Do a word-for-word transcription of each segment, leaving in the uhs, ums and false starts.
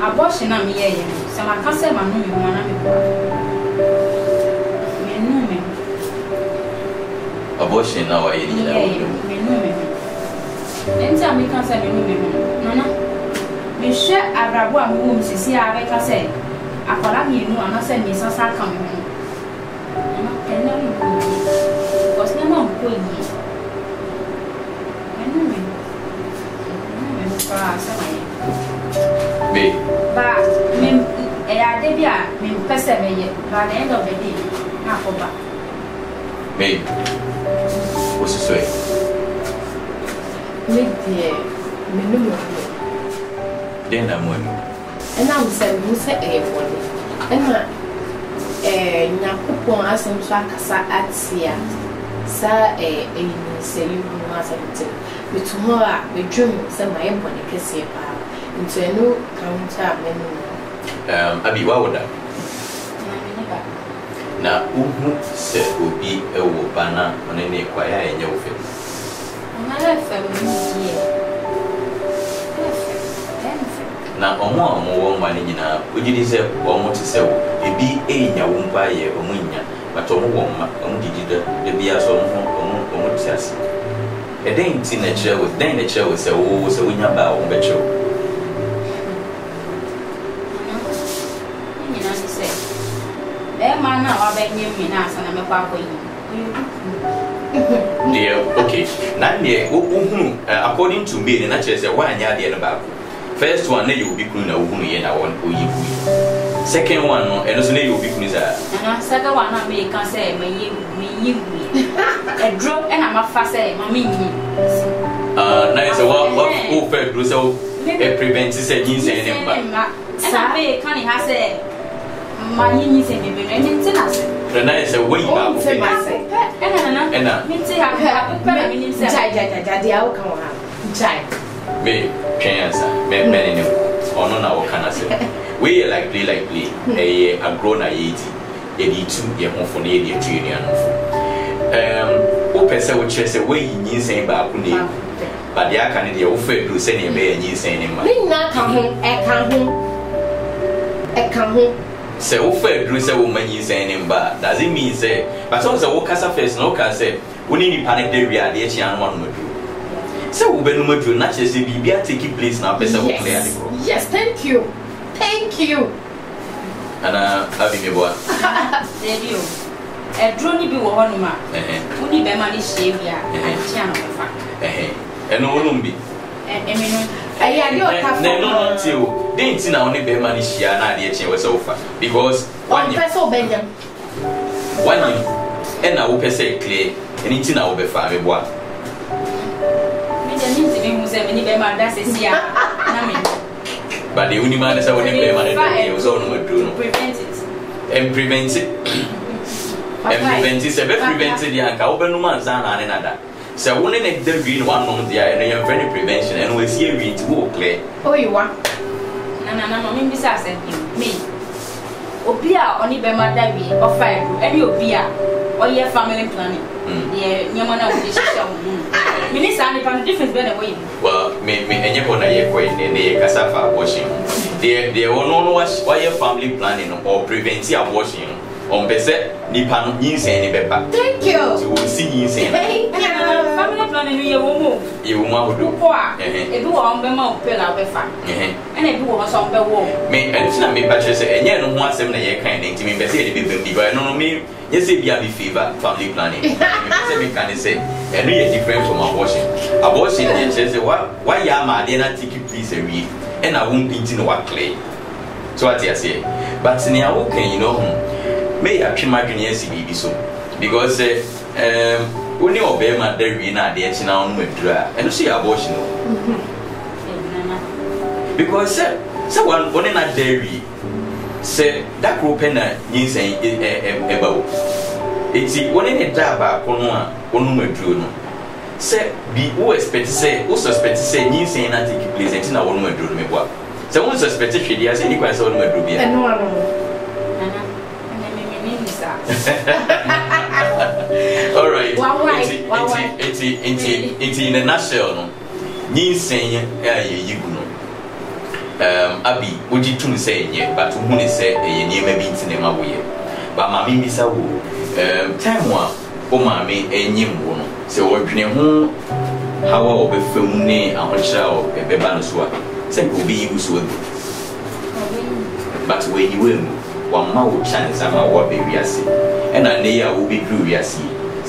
abortion am here. So my cancer man no me na me. Me no me. Abortion na wa yin na. Me no me. Enta me cancer me no me. Nana. Me she abrabo am wo mi sisi ave cancer. Akola mi no ana se mi sansa kan me. Nana kenna me. Cause na ma ko yi. Ba, mem, eh, I did ya, mem, persevere. By the end of the day, not over. Babe, what's the way? Me dear, me no more. Then I'm one. And I'm saying, who said everybody? Emma, eh, Nakupon as him swakasa at sea. Sir, eh, eh, say you must have. But tomorrow, we dream some my own kiss here, into a new counter menu. Um, Abi, what would that? Now, who said would be a wobana on any choir in your film? Another family here. Now, on one more money, you know, would you deserve or more to sell? It be a young buyer or winner, but on one, only did the beer so much. It ain't in the chair with then the chair with a woo, so we know about the show. You know, she said, there, man, I'll beg you, and I'm about you. Dear, okay, not near, according to me, the nature is a one yard the about. First one, then you'll be clean, a woman, and I want you. Second one, and also you'll be clean. Second one, I may can say, may you, may you. A drop and I'm a fast, Mammy. Ah, nice. What who fed Brussels? It prevents his jeans and him. Sabe can't have said, Mammy is a baby, and it's a nice. The nice away, I say, and and I mean, say, I have a pair of minutes. I get that the outcome. Giant. Babe, chance, men, men, or no, no, can I say? We are likely, likely, a grown eighty, eighty-two, year old for eighty union. Um, who person would chase away in you saying about me, but the Akanadi offered to send him a new saying, I not come home, I come home, I come home. So, offered to say, woman, you saying him, but does it mean say, but also walk as a face, no can say, we need panic the reality and one would do. So, Benuma to naturally be a taking place now, person will play. Yes, thank you, thank you. And I'm having a boy. Thank you. A drone be one man, only by money shave ya, and channel. Eh, and no lumbi. I had your half not you. Didn't see now only by money she and I yet was over because one year so Benjamin. One year, and I will per se clear anything I will be five. What? But the only man is only by money was on my drone. Prevent it and prevent it. And prevent it, prevented the anchor, open man's and another. So, one in the green one on the eye, and you have any prevention, and we see it all clear. Oh, you are? No, no, no, no, besides me. Opia only by my daddy, or fire, and you opia, or your family planning. Yeah, your mother will be shown. Minister, I found a difference better way. Well, me and your corner, your coin, and the Cassafa washing. They will not wash why your family planning or prevent your washing. On Pesset, Nipan, insane, Bepa. Thank you. You will see insane. Family planning, you will move. You will do poor. It will on the mouth, Pella Befa. And it was on the wall. May I not be patches and yet no one seven a year kind to me, but it will be by no means. Yes, it be fever, family planning. Can say, and we are different from abortion. Abortion is why Yama did not take you please a read, and I won't be into what clay. So what I say, but near okay, you know. May I trim my genius be so? Because when you obey my dairy in our dancing on with dry and see abortion. Because someone on a dairy said that group and you say about it's one in a daba on one on my drone. Say, be who expect to say, who suspect to say, you say, and I take place and I won't do me what. So, who suspects she has any question on my drone? All right. It's in a nutshell. You say, you know, um, Abi, would you tune say ye, but who say ye near maybe in the Mabuye. But Mammy Missa Woo, um, time one, oh, Mammy, and Yim, so what you know how I'll be filmed and what shall a bebanuswa. Say, will be used with. But when you will, one more chance, I'm a war baby, I see, and I near will be blue, I see.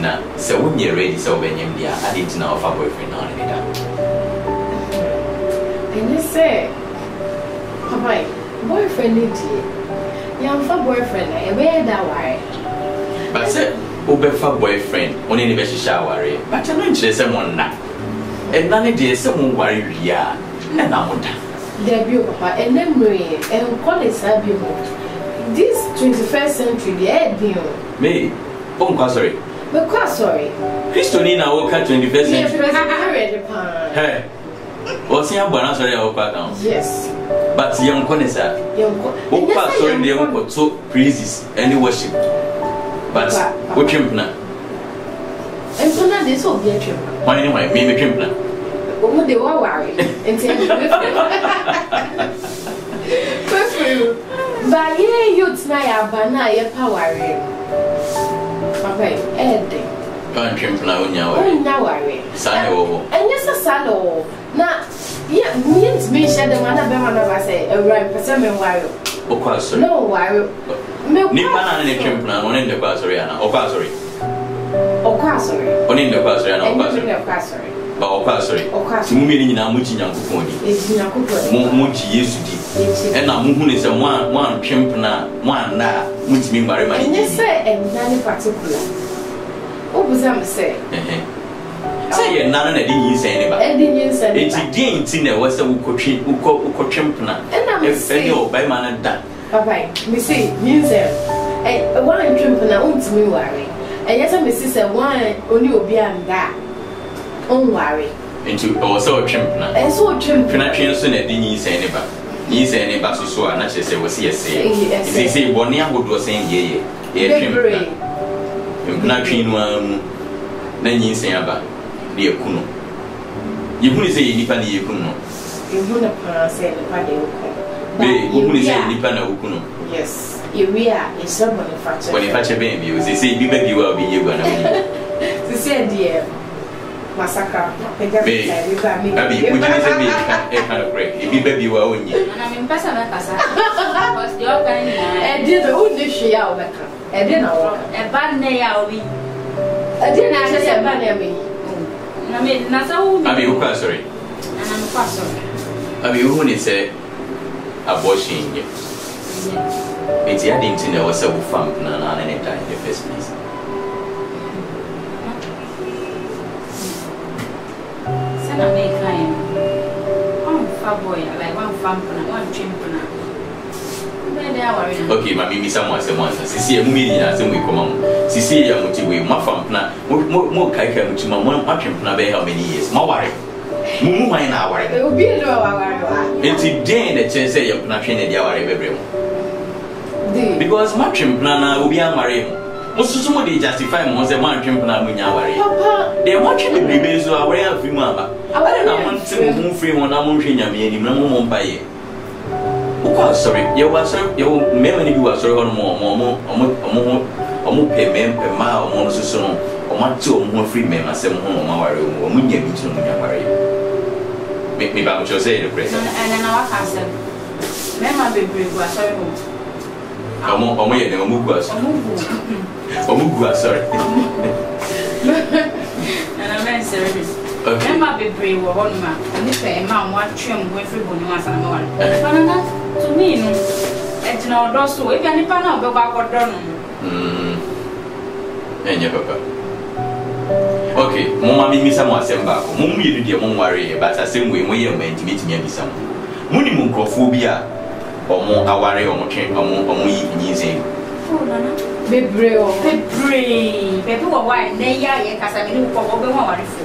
Nah, so when you're ready, so when you're there, I didn't know if I boyfriend or anything. And you say, Papa, boyfriend, it is. You're for boyfriend, I wear that way. But say, Uber for boyfriend, only the best shower, but you're not interested in one now. And none of the same worry, yeah, and I'm not. They're beautiful, Papa, and then Marie, and call it Sabio. This twenty-first century, the idea. Me? Oh, sorry. But quite sorry. Christonina woke at twenty first century. Hey, was he a bonus or a part down? Yes. But young Conessa, young Conessa, sorry, the uncle so praises and worship. But what Kimpner? And so now this will be a trip. Why, anyway, maybe Kimpner. What they were worried. First, but yeah, you tonight are banana power. Everything. Can't you now? Now I mean, Sano, and yes, a Sano. Now, yeah, means me shed the one of them. One of us say, a right person, while of course, no, while Nippon and a champion, one in the Basariana, or Basari, or Cassery, one in the Basariana, or Basari, or Cassery, or Cassery, meaning I'm much in your phone. It's in your phone, much used to be. And now, moon is a one, one champion, one now. Which means very much. And you say, and none in particular. What was I say? Say, none of it didn't say anybody. And didn't say it didn't see there was a coaching who called Cochampna. And I'm saying, oh, by man and done. Papa, me say, music. And one Champna won't me worry. And yes, I'm a sister, one only will be on that. Don't worry. Into also a Champna. And so Champna didn't say anybody. He's any basso, and I say, was he a say? They say, Bonia would was saying, yea, yea, yea, then you say about the Akuno. You wouldn't say any panny Akuno. You wouldn't say the panny Akuno. You wouldn't say any panny Akuno. Yes, you are a sub manufacturer. When you catch a baby, you say, be back, you will be you. They said, dear. Massacre, baby, baby, would you kind of break? If you baby were only, and I'm in person, I was your kind, and did the only she out, and then a bad day I'll be. I didn't answer a bad day. I mean, not so. I mean, I'm sorry. I mean, who is a abortion? It's the idea to know so fun at any time in the first place. I make time. One fat boy, like one fat boy, one chimpanzee. Okay, my baby, someone, someone. Sisi, I'm willing. I'm willing to come. Sisi, I'm willing. My family, mo mo mo kai kai, I'm willing. My chimpanzee, how many years? My worry. Mumu, my na worry. It will be a no worry. It's today the chance that you're not feeling the worry, baby. Because my chimpanzee will be a worry. Most of them justify most of my chimpanzee when you worry. Papa, they want you to be busy. I worry every month. I don't want to move free when I'm moving. I mean, no more buy. Oh, sorry, you were sorry. You may when you were sorry on more, more, more, more, more, more, pay men per mile, more so, or one two or more free men. I said, home, my worry, or when you get to me, I worry. Make me back what you say, the president. And then our cousin, remember, baby, was sorry. I'm more, I'm more, I'm more, I'm more. Oh, sorry. And I'm very serious. Okay. I'm be brave or one man, and if a man wants him with everyone once and more. But to me, it's not also if any pan out about what done. And your papa. Okay, Mamma, Miss Amazemba, whom you did your own worry, but I say we may meet me and Miss Am. Munimuncophobia. omo aware omo twen omo omo yinze bebre o bebre bebre wo wa na ya ye kasa me ni ko wo be ho aware fo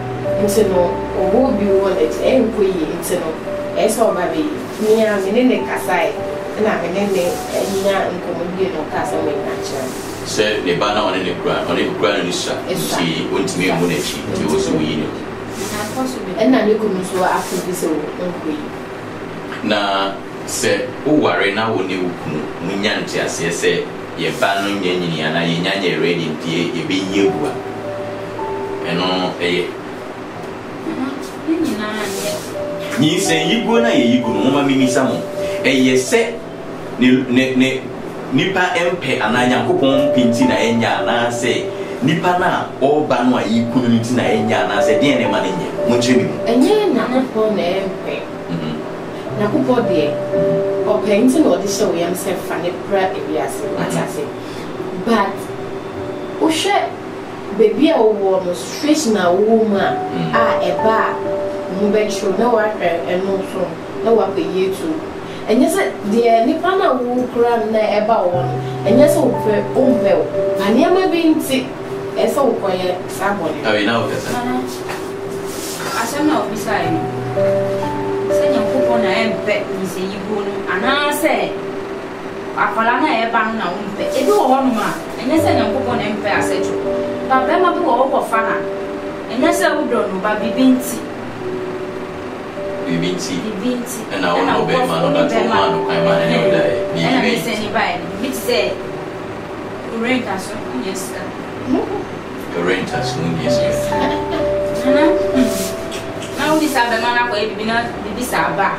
nti no owo bi wo let enko yi nti no e so ba be ni a me ne kasai na me ne ne nya nko mo bi no kasa me na cha se ne ba na one ne kura one ne kura ni sha si ontimi e mo na chi ti wo so yi ne na koso be na ne ko mo so afu bi se enko yi na se o ware na wo ne wo ku mo nya nti ase se ye ba no nya nyini ana ye nya nya ready die ye be ye bua eno e ni say you go na you go mama mimi samo e yese ne ne nipa empe ananya kokon pinti na enya na say nipa na oba no ayi community na enya na say de ne ma ne mo chemi enye na na ko na empe na ko body o painting or the show yam say fane pra ebiase atase but o she baby o wo no stress na woman a eba Mubetro, no worker, and no son, no worker, you too. And yes, dear Nipana will cram there about one, and yes, over, over, and you may be in sick, and so quiet, someone. I mean, now, I shall not be silent. Send your coupon and bet, you say you go, and I say, I call an air bound now, it do one man, and yes, I know coupon and pay, I said, but them are over fana, and yes, I would don't, but be binty. Binti and I want to be man that woman I man any day be anybody which say rent us yes sir rent us yes sir now this have the man for be not be saba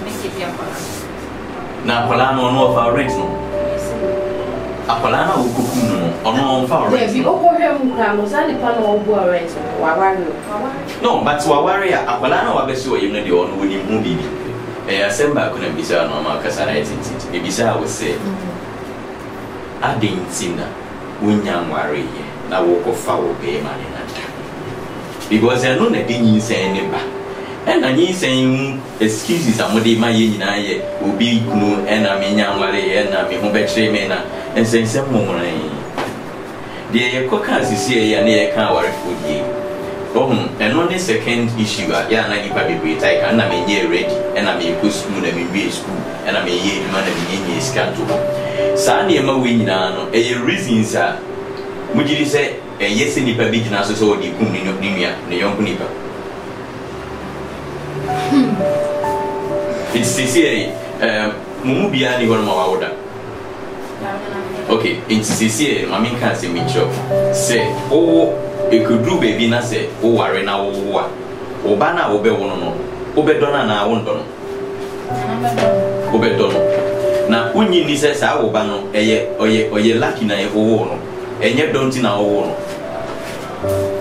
make it your for na kola no no for rent no akola na okuku no ono for rent be okohwem kra no say the pan no obu rent wa wa no but wa warrior akwala na wa besi o yim na de ono woni mu bibi eh asemba ko na bisa no ma kasa na etiti e bisa wo se adentina wonya nware ye na wo ko fa wo be ma ni na ta because I know na de nyinsen ne ba e na nyinsen excuses amode ma ye nyina ye obi kunu e na me nya nware ye na me ho be kire me na ensense mo mo na ye de ye ko kan sisi ye na ye kan ware fo ye. Oh, and on the second issue, yeah, I need to be take and I may year ready, and I may push moon and be school, and I may year man and be in a scanto. Sandy and my winning, a reason, sir. Would you say a yes in the pabigan as so the Kunin of Nimia, the young Kunipa? It's sincere, Mumubia, the one more order. Okay, it's sincere, Mammy can't see me chop. Say, oh. It could do baby na say o ware na wo wa o ba na wo be wo no o be don na wo don o be don na unyi ni say sa wo ba no eye oye oye lucky na e wo no enye don ti na wo no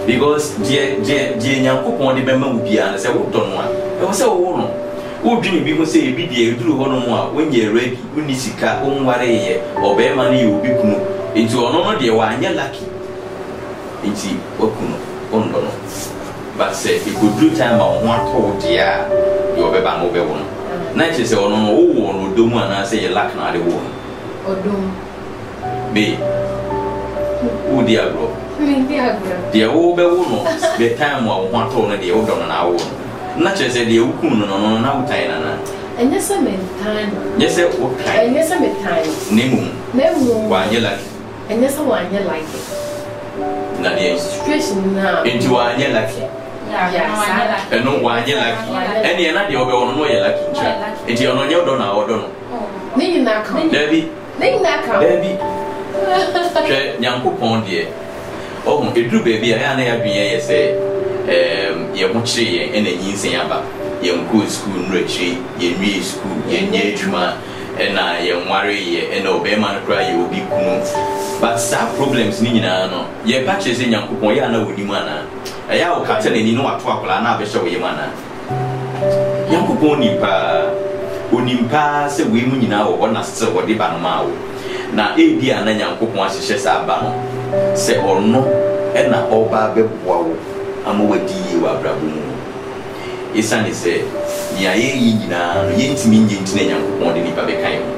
because je je je nyankopon de be ma wo bia na say wo don wa e wo say wo no wo dwini bi ho say bi bia eduru ho no mu a wonye ready unyi sika wo ware ye o be ma na ye obi kunu nti ono no de wa anya lucky. Inti okuno ondono but say it could do time on one told ya you be ban obe won na che say ono no wo no do mu ana say lack na de wo odum be u dia bro me dia bro dia wo be wo no the time on one told na de wo don na wo na che say de okuno no no na utai na na enye say me time yes say wo kai enye say me time nemu nemu wa anye like enye say wa anye like situation now. Into one year lucky. Yeah, and no one year lucky. And you're not your own way lucky. It's your own your donor or donor. Name that come, Debbie. Name that come, Debbie. Young coupon, dear. Oh, it do baby. I have been a say, um, your mochi and a yin sayaba. Young good school, Richie, your me school, your nature, and I am worried and obey man cry you will be cool. But some problems nina no ye patches in yankupon ya na wudi mana aya o captain ni no atwa kola na be show ye mana yankup Unimpa se wimu na wana se wadi banuma na ebi ananya nkopon ahyehyɛ saa ba no se ɔno ɛna ɔba bɛboa wo ama wadi yi wɔ abrabɔ mu isane sɛ nia yɛ yi nyinaa no yɛntimi nyɛ ntine nyankopɔn de nipa bɛkan mu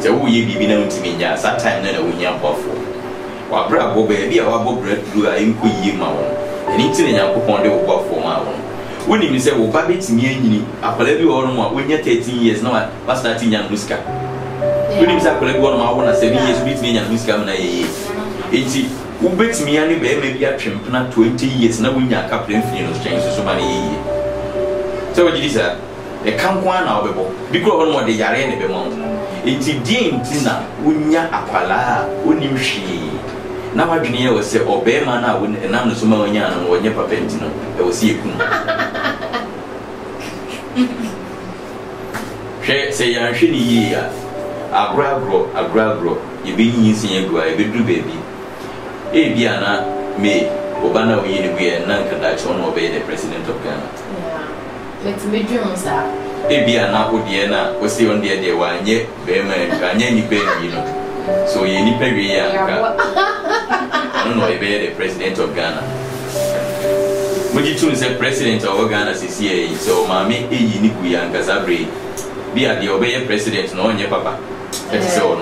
sɛ wo yɛ bibi na ntimi nya saa time na na wo nya bɔfo wɔ abrabɔ baabi a wabɔ bradu a ɛnkɔ yie ma wo ɛni ntine nyankopɔn de wo bɔfo ma wo when you say, "Well, baby, it's me after every one more. When you're thirteen years now, I start in young music. When you say, "After one more, I seven years with me young music, I'm not a year." It's who beats me any baby maybe a champion twenty years now when you're captain finals change so many years. So what did you say? The campaign now be bo because one more the yare ne be mo. It's the intina when you're a pala when you see. Now my junior was say, "Oh, baby, man, I wouldn't." And I'm not so much when you're when you're parenting. I was here. Say, I'm shiny here. I grab rope, I grab rope. You be using your boy, you do baby. If you are not me, Obana will be a non conduction obey the president of Ghana. Yeah, let's be dreams, sir. If you are not Odiana, was the one day one yet, Bema, and any baby, you know. So you need baby, I don't know, obey the president of Ghana. When you choose the president of Ghana, C C A, so Mammy, a unique young Casabri, be at the obey president, no, your papa. That's all.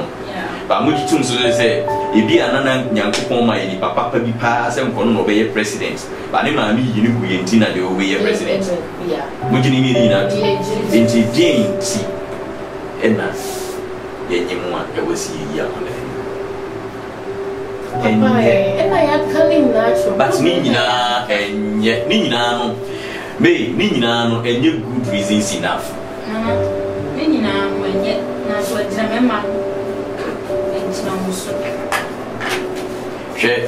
But when you choose to say, if be another young woman, if papa be passed and can obey president, but the mammy, you know, we intend to obey a president. Would you need that? It's a game, see, and that's the one that was here. And I am coming natural. But Nina and yet Nina, may Nina and your good reasons enough. Nina, when yet natural, remember.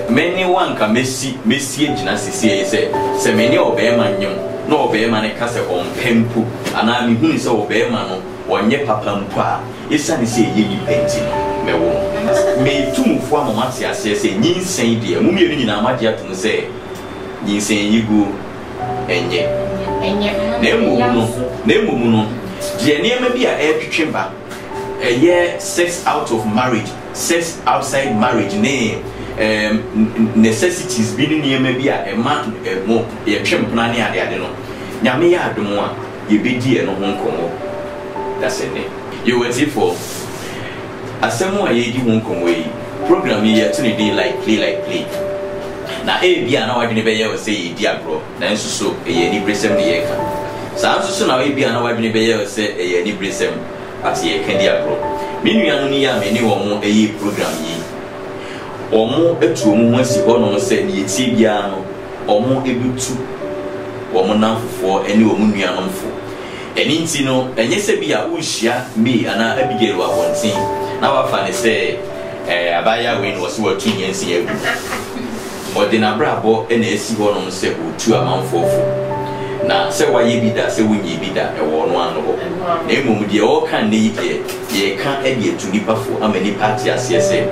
Many one can miss Messiage Nassi said, "So many obey man, no obey man a castle on Pempo, and I mean, who is obey man or yet papa, it's only say ye painting." May two form of Matia says, "Nin Saint dear, Mummy in Amatia to say, Nin Saint you go, and yet, and yet, Nemo, Nemo, dear, near maybe a air chamber. A year sex out of marriage, sex outside marriage, name, necessities being near maybe a man, a more, a champion, I don't know. Yamia, the more you be dear no Hong Kong. That's a name. You were for. As someone ye di won konwe program ye to the day like play like play na e bia na wadwene be ye we say di agro na nso so e ye ni bresem ne ye ka sa nso so na we bia na wadwene be ye we say e ye ni bresem ati ye ka di agro me nuanu ni ya me ni wo mo e ye program yi omo etu omo ho si ho no say ne ye ti bia no omo ebutu omo nanfofo ene omo nuanomfo eni nti no enye se bia wo hia me ana abigelu awontin. Now I finally say, Abaya win was worth two years ago. But then I brought an A C one on set with two amount for four. Now, say why ye be that, say when ye be that, a one one over. Name, dear, all can need ye, ye can't edit to nipper for how many parties as ye say.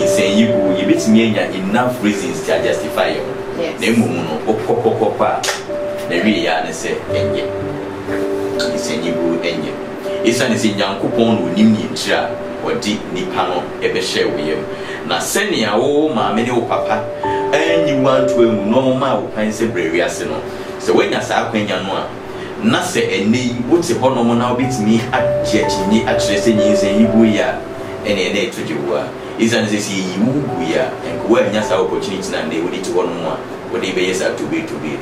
In saying you will, ye beat me enough reasons to justify you. Name, or pop, pop, the real yarn say, and ye. In saying you will, and ye. It's an is in young coupon with Nimitra. Di nipano ebe share with you. Na senior oh ma many oh papa, and you want to no ma will find some no. So when you say when you know, na say any what's the whole normal now beats me at judging me at dressing you say you buya and any to do what is an say you buya and when you say opportunity na they will need to one more what they be yes have to be to be.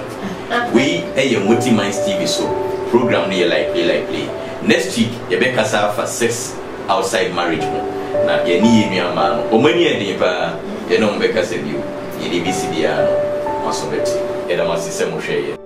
We a your multi minds T V so program near likely likely next week you be kasa for six. Outside marriage, na yeni yemi amano. Omani yeni pa yeno mbeka sebiu yeni bisi biano masometi. Eda masise moshe.